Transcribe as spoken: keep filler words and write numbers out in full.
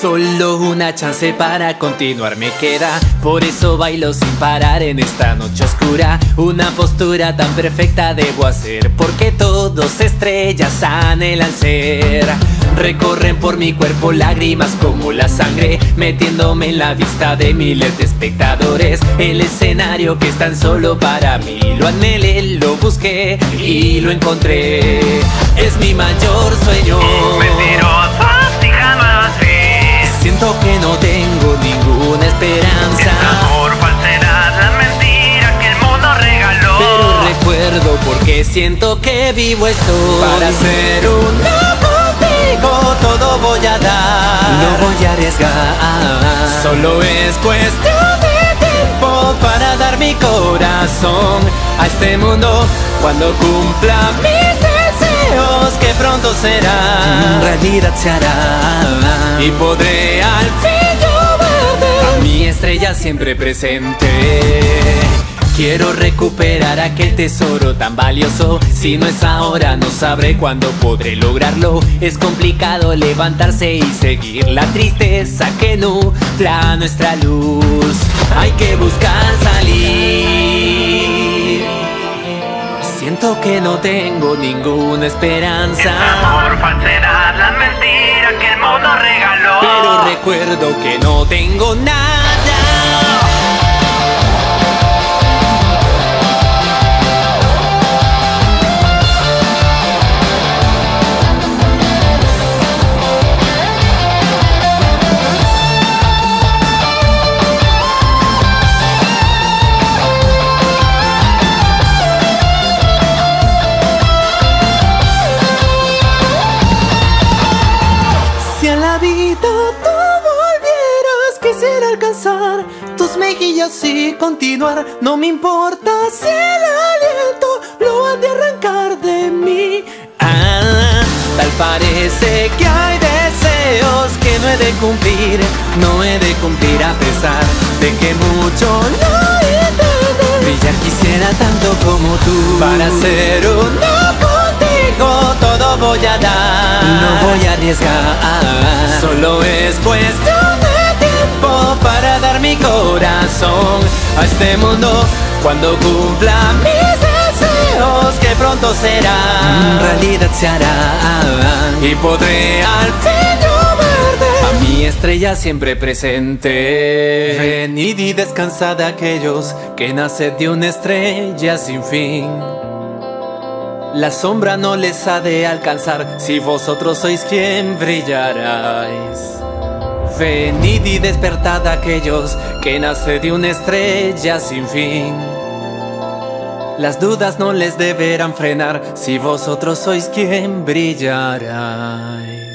Solo una chance para continuar me queda, por eso bailo sin parar en esta noche oscura. Una postura tan perfecta debo hacer, porque todos estrellas anhelan ser. Recorren por mi cuerpo lágrimas como la sangre, metiéndome en la vista de miles de espectadores. El escenario que es tan solo para mí, lo anhelé, lo busqué y lo encontré. Es mi mayor sueño. Siento que no tengo ninguna esperanza. El amor, falsedad, las mentiras que el mundo regaló. Pero recuerdo porque siento que vivo estoy. Para ser uno contigo todo voy a dar. No voy a arriesgar. Solo es cuestión de tiempo para dar mi corazón a este mundo. Cuando cumpla mis deseos, que pronto será, realidad se hará. Y podré al fin yo ver a mi estrella siempre presente. Quiero recuperar aquel tesoro tan valioso. Si no es ahora no sabré cuándo podré lograrlo. Es complicado levantarse y seguir la tristeza que nubla nuestra luz. Hay que buscar salir. Siento que no tengo ninguna esperanza. El amor, falsedad, las mentiras que el mundo regala. Pero recuerdo que no tengo nada. Tus mejillas y continuar, no me importa si el aliento lo han de arrancar de mí. Ah, tal parece que hay deseos que no he de cumplir, no he de cumplir a pesar de que mucho no he de. Brillar quisiera tanto como tú. Para ser uno contigo todo voy a dar. No voy a arriesgar. Solo es cuestión de para dar mi corazón a este mundo. Cuando cumpla mis deseos, que pronto será, realidad se hará. Y podré al fin yo verte a mi estrella siempre presente. Venid y descansad de aquellos que naced de una estrella sin fin. La sombra no les ha de alcanzar si vosotros sois quien brillaráis. Venid y despertad a aquellos que nace de una estrella sin fin. Las dudas no les deberán frenar si vosotros sois quien brillará.